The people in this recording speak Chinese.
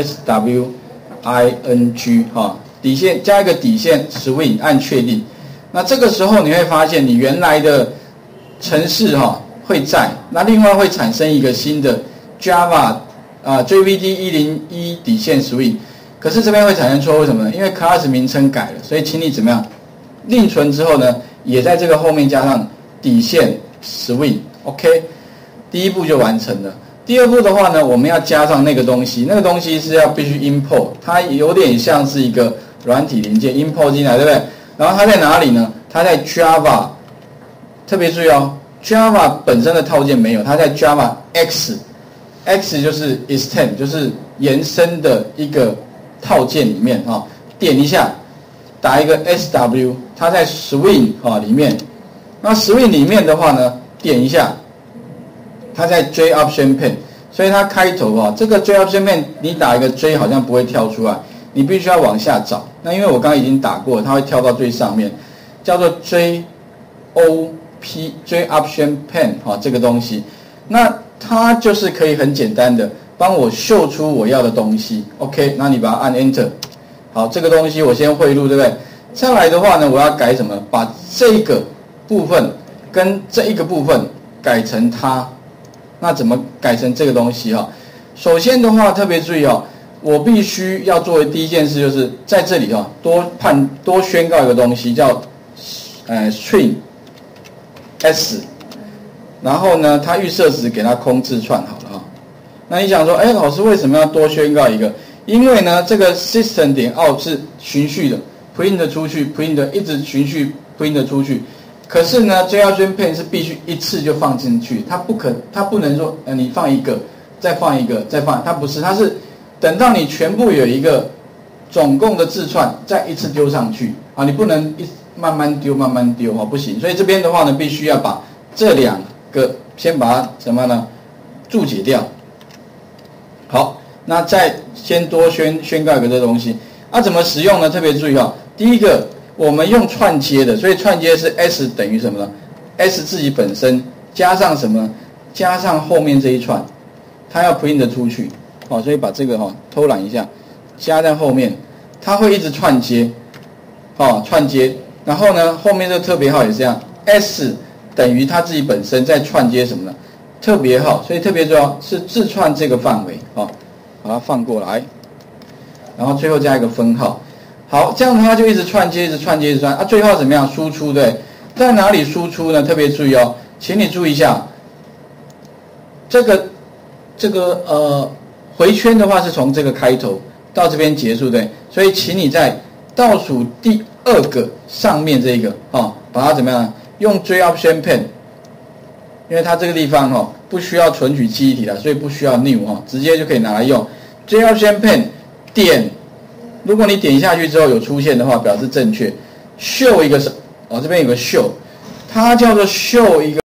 swing 哈，底线加一个底线 swing 按确定。那这个时候你会发现你原来的程式哈会在，那另外会产生一个新的 Java JVD 101 底线 swing。 可是这边会产生错误，为什么呢？因为 class 名称改了，所以请你怎么样？另存之后呢，也在这个后面加上底线 swing。OK， 第一步就完成了。第二步的话呢，我们要加上那个东西，那个东西是要必须 import， 它有点像是一个软体零件 import 进来，对不对？然后它在哪里呢？它在 Java， 特别注意哦 ，Java 本身的套件没有，它在 Java X，X 就是 extend， 就是延伸的一个 套件里面哈，点一下，打一个 SW， 它在 Swing 哈里面。那 Swing 里面的话呢，点一下，它在 JOptionPane， 所以它开头啊，这个 JOptionPane 你打一个 J 好像不会跳出来，你必须要往下找。那因为我刚刚已经打过，它会跳到最上面，叫做 JOptionPane 哈这个东西。那它就是可以很简单的 帮我秀出我要的东西 ，OK， 那你把它按 Enter， 好，这个东西我先汇入，对不对？再来的话呢，我要改什么？把这个部分跟这一个部分改成它，那怎么改成这个东西哈？首先的话，特别注意哦，我必须要做的第一件事就是在这里哦，多宣告一个东西叫Swing S， 然后呢，它预设值给它空字串好了啊。 那你想说，哎，老师为什么要多宣告一个？因为呢，这个 system 点 out 是循序的 ，print 出去 ，print 一直循序 print 出去。可是呢 ，JOptionPane 是必须一次就放进去，它不能说，你放一个，再放一个，再放，它不是，它是等到你全部有一个总共的字串，再一次丢上去啊，你不能慢慢丢，慢慢丢啊，不行。所以这边的话呢，必须要把这两个先把它什么呢，注解掉。 好，那再先多宣告一个这东西，啊，怎么使用呢？特别注意哦，第一个我们用串接的，所以串接是 S 等于什么呢 ？S 自己本身加上什么？加上后面这一串，它要 print 出去，好、哦，所以把这个哈、哦、偷懒一下，加在后面，它会一直串接，哦，串接，然后呢，后面这个特别号也是这样 ，S 等于它自己本身在串接什么呢？ 特别号，所以特别重要是字串这个范围啊，把它放过来，然后最后加一个分号。好，这样的话就一直串接，一直串接，一直串啊。最后怎么样？输出对，在哪里输出呢？特别注意哦，请你注意一下，这个回圈的话是从这个开头到这边结束对，所以请你在倒数第二个上面这个啊，把它怎么样？用JOptionPane。 因为它这个地方哦不需要存取记忆体了，所以不需要 new 哦，直接就可以拿来用。JOptionPane 点，如果你点下去之后有出现的话，表示正确。秀一个什哦，这边有个秀，它叫做秀一个。